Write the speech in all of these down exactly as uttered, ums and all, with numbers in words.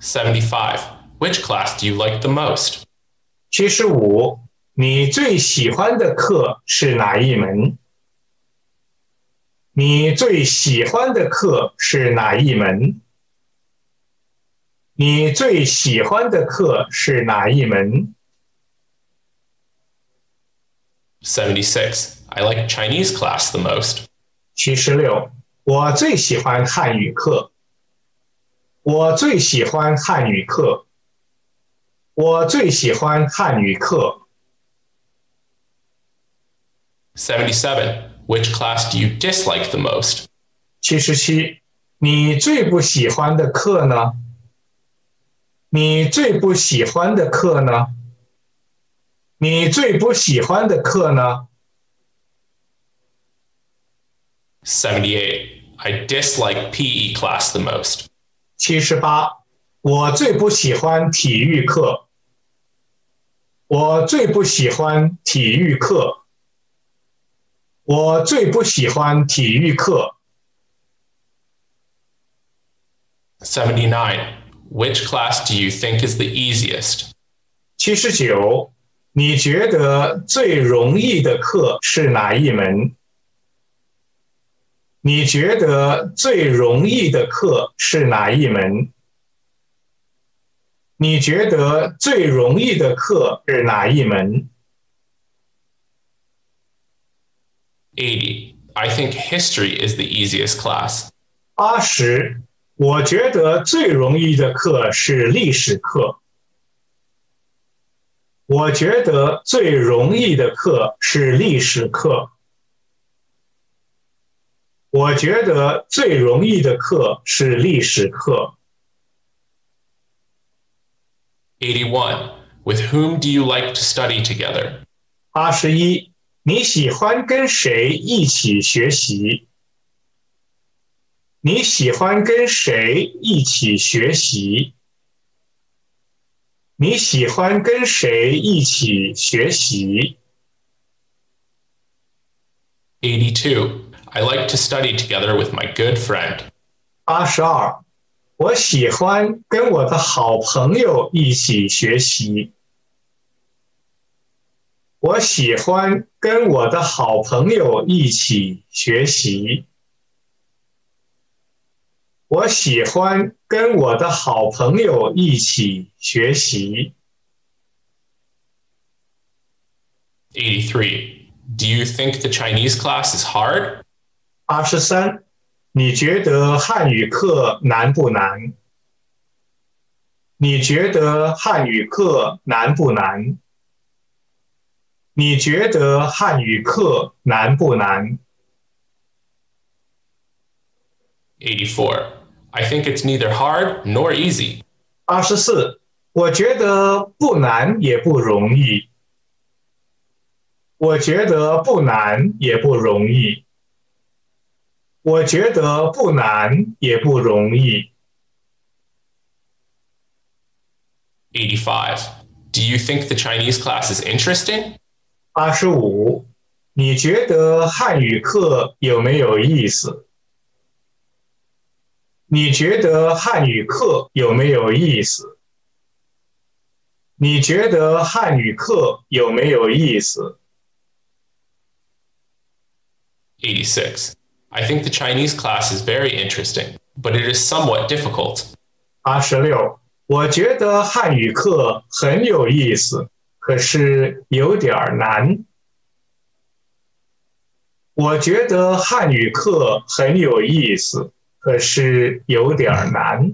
seventy-five. Which class do you like the most? seventy-five. 你最喜欢的课是哪一门？你最喜欢的课是哪一门？你最喜欢的课是哪一门？ seventy-six. I like Chinese class the most. seventy-six. 我最喜欢汉语课。我最喜欢汉语课。我最喜欢汉语课。 seventy-seven. Which class do you dislike the most? seventy-seven. 你最不喜欢的课呢？你最不喜欢的课呢？ 你最不喜欢的课呢？ seventy-eight. I dislike P E class the most. seventy-eight. 我最不喜欢体育课。我最不喜欢体育课。我最不喜欢体育课。seventy-nine. Which class do you think is the easiest? seventy-nine. 你觉得最容易的课是哪一门？你觉得最容易的课是哪一门？你觉得最容易的课是哪一门？ eighty. I think history is the easiest class. eighty. 我觉得最容易的课是历史课。 我觉得最容易的课是历史课。我觉得最容易的课是历史课。eighty-one. With whom do you like to study together? eighty-one. 你喜欢跟谁一起学习？你喜欢跟谁一起学习？ 你喜欢跟谁一起学习？ eighty-two. I like to study together with my good friend. eighty-two. 我喜欢跟我的好朋友一起学习。我喜欢跟我的好朋友一起学习。我喜欢跟我的好朋友一起学习。eighty-three. Do you think the Chinese class is hard? eighty-three. 你觉得汉语课难不难？你觉得汉语课难不难？你觉得汉语课难不难？ eighty-four. I think it's neither hard nor easy. eighty-four. 我觉得不难也不容易。我觉得不难也不容易。我觉得不难也不容易。eighty-five. Do you think the Chinese class is interesting? eighty-five. 你觉得汉语课有没有意思？ 你觉得汉语课有没有意思？你觉得汉语课有没有意思 ？eighty-six. I think the Chinese class is very interesting, but it is somewhat difficult. eighty-six. 我觉得汉语课很有意思，可是有点难。我觉得汉语课很有意思。 可是有点难。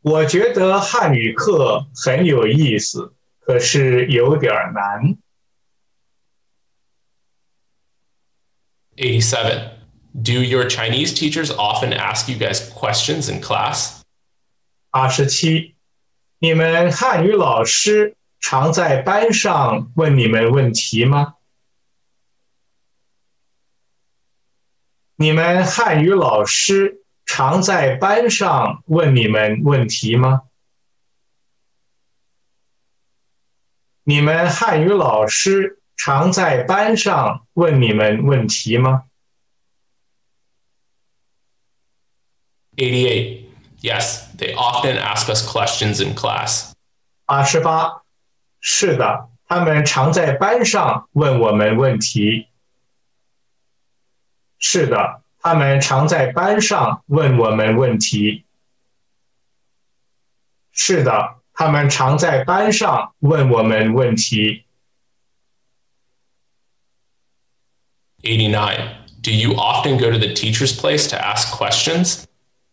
我觉得汉语课很有意思，可是有点难。eighty-seven. Do your Chinese teachers often ask you guys questions in class? eighty-seven. 你们汉语老师常在班上问你们问题吗？ 你们汉语老师常在班上问你们问题吗？你们汉语老师常在班上问你们问题吗？eighty-eight. Yes, they often ask us questions in class. twenty-eight. 是的，他们常在班上问我们问题。是的，他们常在班上问我们问题。是的，他们常在班上问我们问题。eighty-nine. Do you often go to the teacher's place to ask questions?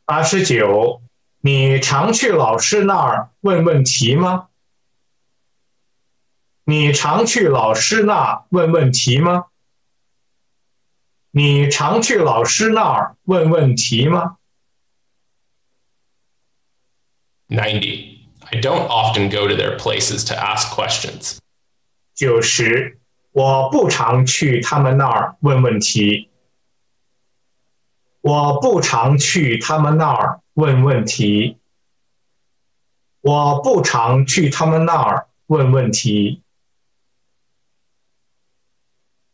八十九. 你常去老师那儿问问题吗？你常去老师那问问题吗？你常去老师那儿问问题吗？ ninety. I don't often go to their places to ask questions. 九十. 我不常去他们那儿问问题。我不常去他们那儿问问题。我不常去他们那儿问问题。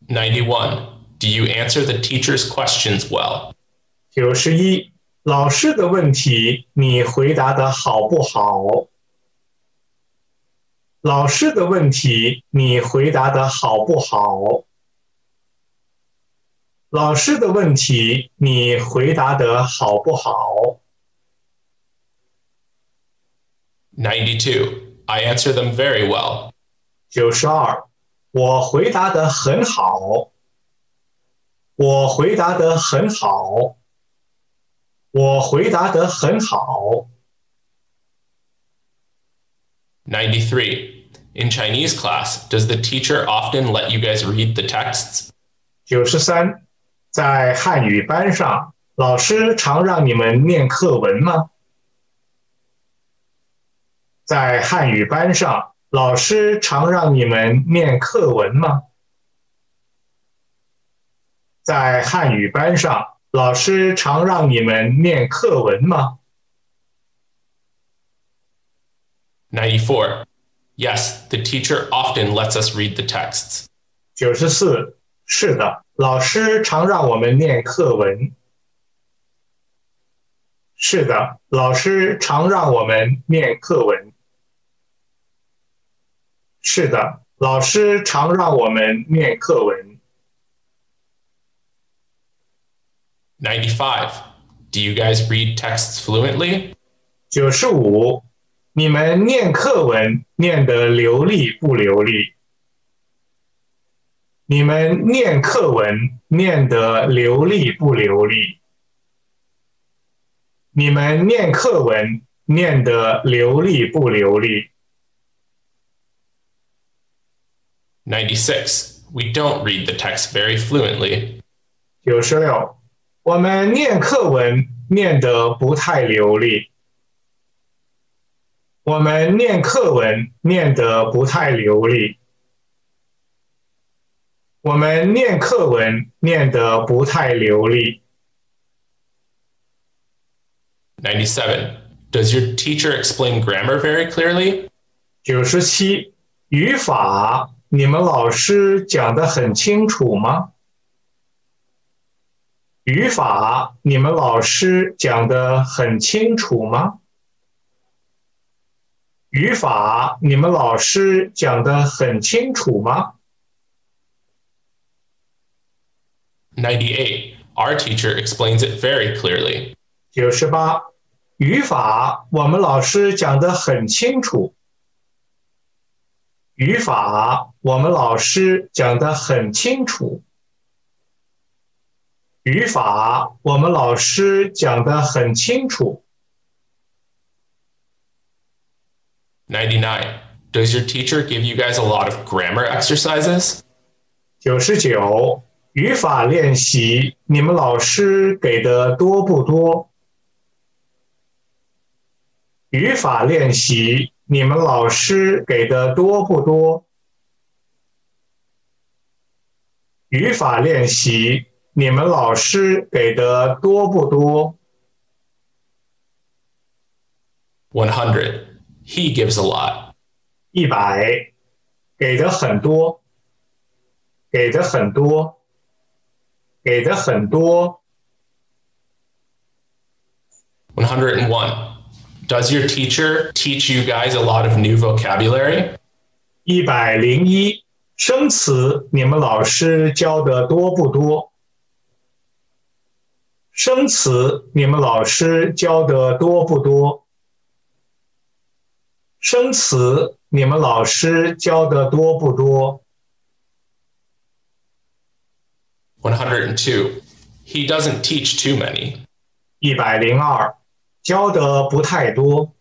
ninety-one. Do you answer the teacher's questions well? 九十一. 老师的问题你回答得好不好？老师的问题你回答得好不好？老师的问题你回答得好不好？ ninety-two. I answer them very well. 九十二. 我回答得很好。我回答得很好。我回答得很好。ninety-three. In Chinese class, does the teacher often let you guys read the texts? 九十三. 在汉语班上，老师常让你们念课文吗？在汉语班上，老师常让你们念课文吗？在汉语班上。老师常让你们念课文吗？ ninety-four. Yes, the teacher often lets us read the texts. 九十四. 是的，老师常让我们念课文。是的，老师常让我们念课文。是的，老师常让我们念课文。ninety-five. Do you guys read texts fluently? 九十五. 你们念课文念得流利不流利？你们念课文念得流利不流利？你们念课文念得流利不流利？ ninety-six. We don't read the text very fluently. 九十六. 我们念课文念得不太流利。我们念课文念得不太流利。我们念课文念得不太流利。ninety-seven. Does your teacher explain grammar very clearly? 九十七. 语法，你们老师讲得很清楚吗？语法，你们老师讲得很清楚吗？语法，你们老师讲得很清楚吗？ ninety-eight. Our teacher explains it very clearly. 九十八. 语法，我们老师讲得很清楚。语法，我们老师讲得很清楚。语法，我们老师讲得很清楚。ninety-nine. Does your teacher give you guys a lot of grammar exercises? 九十九. 语法练习，你们老师给的多不多？语法练习，你们老师给的多不多？语法练习。你们老师给的多不多？ one hundred. He gives a lot. 一百. 给的很多。给的很多。给的很多。one hundred one. Does your teacher teach you guys a lot of new vocabulary? one hundred一 生词你们老师教的多不多？生词你们老师教的多不多？生词你们老师教的多不多？ one hundred two. He doesn't teach too many. one hundred二教的不太多。